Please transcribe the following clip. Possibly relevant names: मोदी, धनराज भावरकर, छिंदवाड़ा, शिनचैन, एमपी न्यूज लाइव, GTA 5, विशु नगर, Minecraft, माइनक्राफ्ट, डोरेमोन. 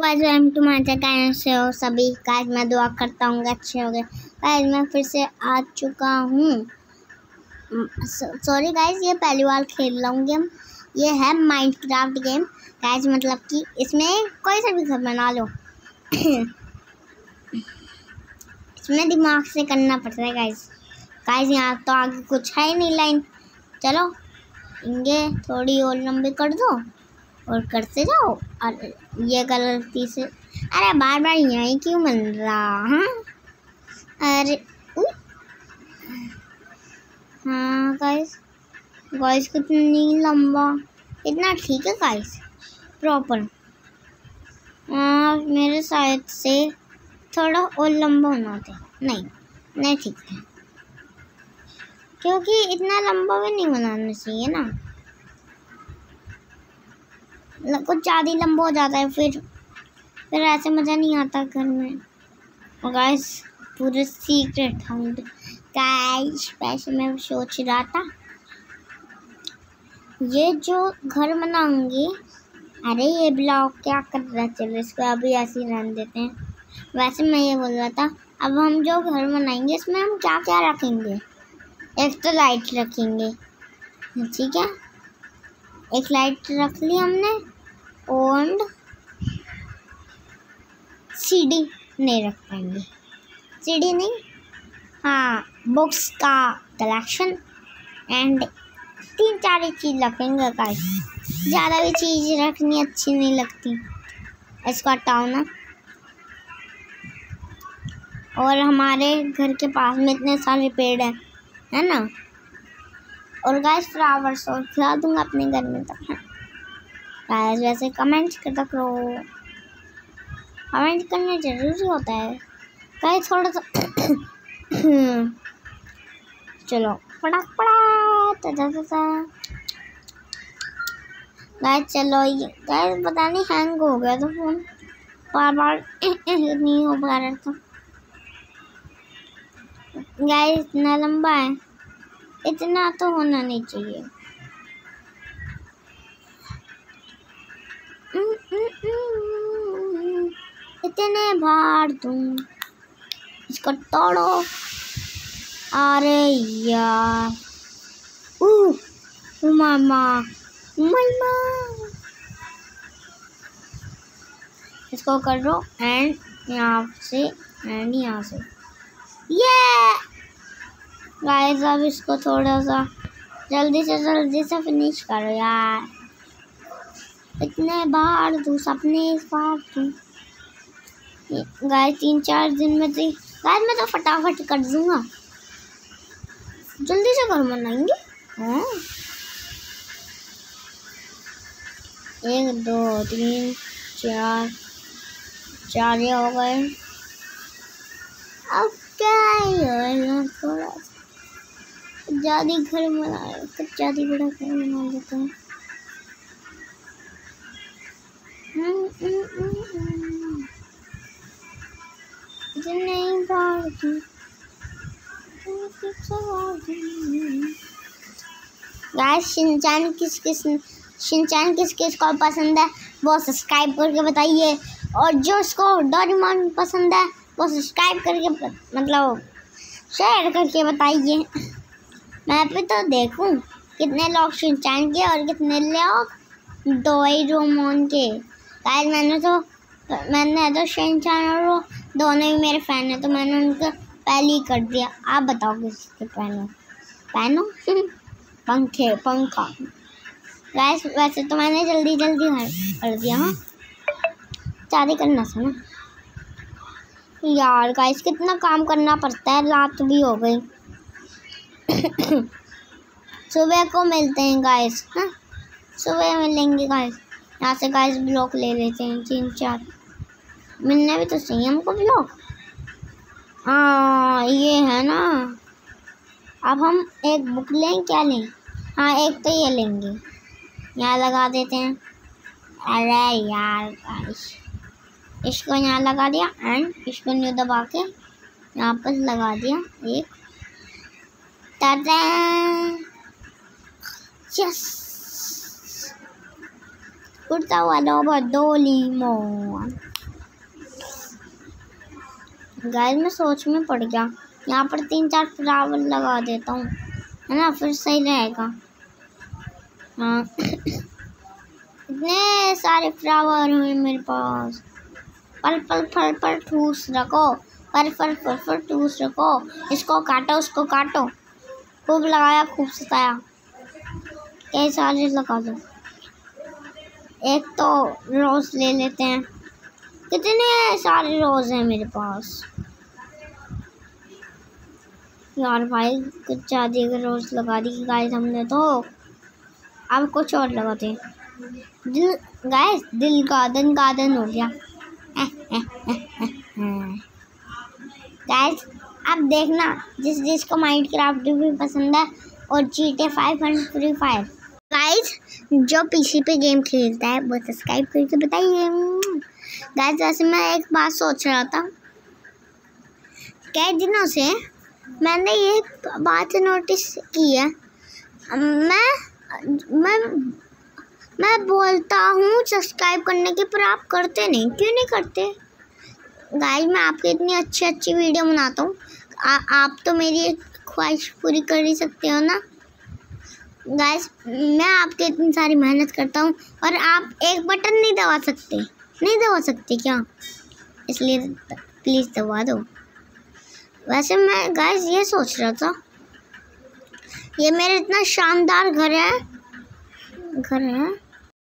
Guys welcome to my channel. से हो सभी गाइस, मैं दुआ करता हूँ अच्छे हो गए। गाइस मैं फिर से आ चुका हूँ। सॉरी गाइस, ये पहली बार खेल रहा हूँ गेम। ये है माइनक्राफ्ट गेम गाइस, मतलब कि इसमें कोई सा भी घर बना लो। इसमें दिमाग से करना पड़ता है गाइस। गाइस यहाँ तो आगे कुछ है ही नहीं लाइन। चलो इंगे थोड़ी और लंबी कर दो और करते जाओ। और ये गलती से अरे बार बार यहीं क्यों बन रहा। हाँ अरे हाँ गाइस, गाइस कितना नहीं लंबा, इतना ठीक है गाइस प्रॉपर। मेरे शायद से थोड़ा और लंबा होना था। नहीं नहीं ठीक है, क्योंकि इतना लंबा भी नहीं बनाना चाहिए ना, कुछ ज़्यादा लंबा हो जाता है फिर ऐसे मज़ा नहीं आता घर में। और गाइस पूरे सीक्रेट हंड गाइस पैसे में सोच रहा था ये जो घर बनाऊंगी। अरे ये ब्लॉक क्या कर रहा है, चलो इसको अभी ऐसे ही रहने देते हैं। वैसे मैं ये बोल रहा था, अब हम जो घर बनाएंगे इसमें हम क्या क्या रखेंगे। एक तो लाइट रखेंगे, ठीक है, एक लाइट रख ली हमने। और सीढ़ी नहीं रख पाएंगे, सीढ़ी नहीं। हाँ बुक्स का कलेक्शन एंड 3-4 ही चीज़ रखेंगे गाइस। ज़्यादा भी चीज़ रखनी अच्छी नहीं लगती। इसको हटाओ ना। और हमारे घर के पास में इतने सारे पेड़ हैं, है ना। और गाइस फ्लावर्स और खिला दूंगा अपने घर में तक। गाइस वैसे कमेंट करता करो, कमेंट करना जरूरी होता है गाइस। थोड़ा सा चलो पटाख पटाख गाइस। चलो ये गाइस पता नहीं हैंग हो गया तो फोन बार बार नहीं हो पा रहा था गाइस। इतना लंबा है, इतना तो होना नहीं चाहिए। इतने बार तुम इसको तोड़ो। अरे यार मामा मामा इसको कर दो। एंड यहाँ से एंड यहाँ से ये गाइस। अब इसको थोड़ा सा जल्दी से फिनिश करो यार। इतने बार तू सपने इस बार तू गाइस 3-4 दिन में थी गाइस। मैं तो फटाफट कर दूंगा, जल्दी से घर बनाएंगे। हाँ 1 2 3 4 4 ये हो गए। अब क्या थोड़ा ज़्यादा घर बना, कुछ ज़्यादा बड़ा घर बना लेते हैं। नहीं गाइस शिनचैन किस किस को पसंद है वो सब्सक्राइब करके बताइए। और जो उसको डोरेमोन पसंद है वो सब्सक्राइब करके मतलब शेयर करके बताइए। मैं भी तो देखूं कितने लोग शिनचैन के और कितने लोग डोरेमोन के। गाइस मैंने तो शिनचैन और वो दोनों ही मेरे फ़ैन हैं, तो मैंने उनको पहले ही कर दिया। आप बताओ किसके पहनो पंखा। गाइस वैसे तो मैंने जल्दी कर दिया। हाँ ज़्यादा करना सुना यार। गाइस कितना काम करना पड़ता है, रात भी हो गई। सुबह को मिलते हैं गाइस। हाँ सुबह मिलेंगे गाइस। यहाँ से गाइस ब्लॉक ले लेते हैं 3-4, मिलने भी तो सही हमको ब्लॉक। हाँ ये है ना। अब हम एक बुक लें, क्या लें। हाँ एक तो ये लेंगे, यहाँ लगा देते हैं। अरे यार गाइस इसको यहाँ लगा दिया एंड इसको न्यू दबा के यहाँ पर लगा दिया एक। Yes Kurtawa doba dolimo। Guys मैं सोच में पड़ गया, यहाँ पर 3-4 फ्लावर लगा देता हूँ, है ना, फिर सही रहेगा। हाँ इतने सारे फ्लावर हुए मेरे पास। पल पल फल पर ठूस रखो, पर फल फल पर ठूस रखो, इसको काटो उसको काटो। खूब लगाया खूब सताया, कई सारे लगा दो। एक तो रोज़ ले लेते हैं, कितने सारे रोज़ हैं मेरे पास। यार भाई कुछ ज़्यादा अगर रोज़ लगा दी गाइस हमने, तो अब कुछ और लगाते हैं। दिल गाइस दिल गार्डन गार्डन हो गया गाइस। अब देखना जिसको माइनक्राफ्ट भी पसंद है और GTA 5 फ्री फायर। गाइस जो पीसी पे गेम खेलता है वो सब्सक्राइब करके बताइए। गाइस वैसे मैं एक बात सोच रहा था, कई दिनों से मैंने ये बात नोटिस की है। मैं बोलता हूँ सब्सक्राइब करने की, पर आप करते नहीं, क्यों नहीं करते? गाइस मैं आपके इतनी अच्छी अच्छी वीडियो बनाता हूँ, आप तो मेरी ख्वाहिश पूरी कर ही सकते हो ना। गाइस मैं आपके इतनी सारी मेहनत करता हूँ और आप एक बटन नहीं दबा सकते क्या? इसलिए प्लीज़ दबा दो। वैसे मैं गाइस ये सोच रहा था, ये मेरा इतना शानदार घर है